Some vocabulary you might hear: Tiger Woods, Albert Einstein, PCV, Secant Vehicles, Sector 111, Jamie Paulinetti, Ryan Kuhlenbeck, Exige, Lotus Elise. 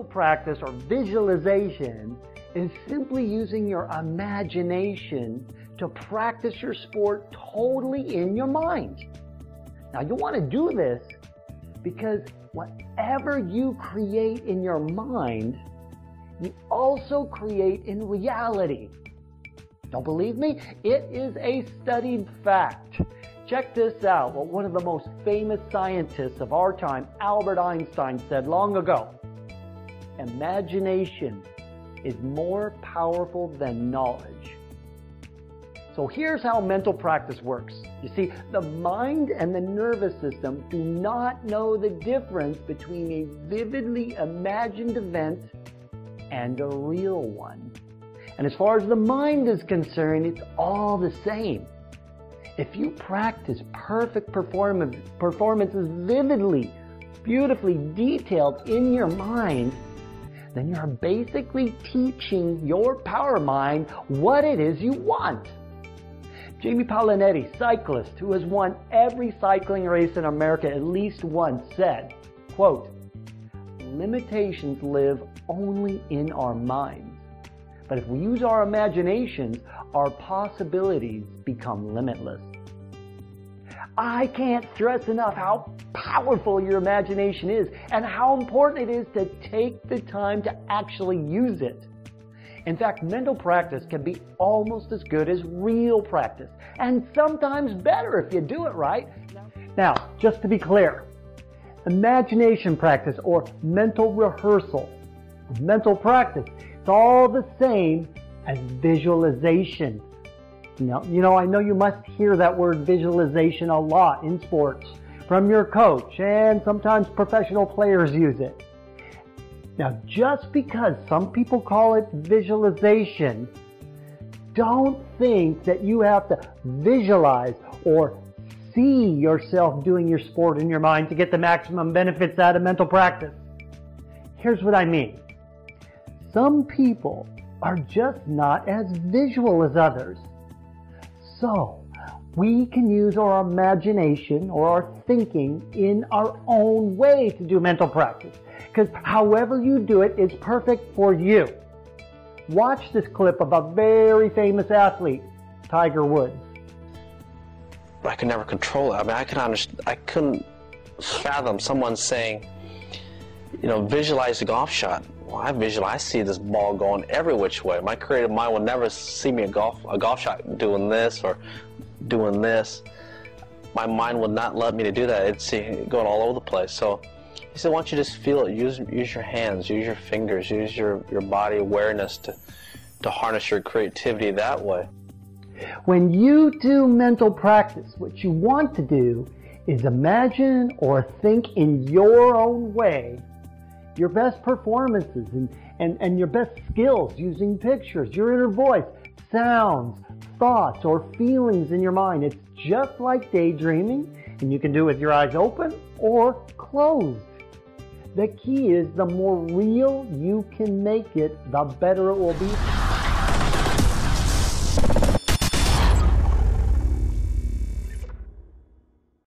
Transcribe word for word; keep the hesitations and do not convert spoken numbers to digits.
mental practice or visualization is simply using your imagination to practice your sport totally in your mind. Now, you want to do this because whatever you create in your mind, you also create in reality. Don't believe me? It is a studied fact. Check this out, what one of the most famous scientists of our time, Albert Einstein, said long ago. Imagination is more powerful than knowledge. So here's how mental practice works. You see, the mind and the nervous system do not know the difference between a vividly imagined event and a real one. And as far as the mind is concerned, it's all the same. If you practice perfect performance, performances vividly, beautifully detailed in your mind, then you're basically teaching your power mind what it is you want. Jamie Paulinetti, cyclist who has won every cycling race in America at least once, said, quote, "Limitations live only in our minds, but if we use our imaginations, our possibilities become limitless." I can't stress enough how powerful your imagination is and how important it is to take the time to actually use it. In fact, mental practice can be almost as good as real practice, and sometimes better if you do it right. Now, just to be clear, imagination practice or mental rehearsal, mental practice, it's all the same as visualization. Now, you know, I know you must hear that word visualization a lot in sports from your coach, and sometimes professional players use it. Now, just because some people call it visualization, don't think that you have to visualize or see yourself doing your sport in your mind to get the maximum benefits out of mental practice. Here's what I mean. Some people are just not as visual as others. So, we can use our imagination or our thinking in our own way to do mental practice, because however you do it is perfect for you. Watch this clip of a very famous athlete, Tiger Woods. I could never control it. I mean, I, could understand, I couldn't fathom someone saying, you know, visualize the golf shot. Well, I visualize, I see this ball going every which way. My creative mind will never see me a golf a golf shot doing this or doing this. My mind would not let me to do that. It's going all over the place. So he said, why don't you just feel it? Use use your hands, use your fingers, use your, your body awareness to to harness your creativity that way. When you do mental practice, what you want to do is imagine or think in your own way your best performances and, and, and your best skills using pictures, your inner voice, sounds, thoughts, or feelings in your mind. It's just like daydreaming, and you can do it with your eyes open or closed. The key is the more real you can make it, the better it will be.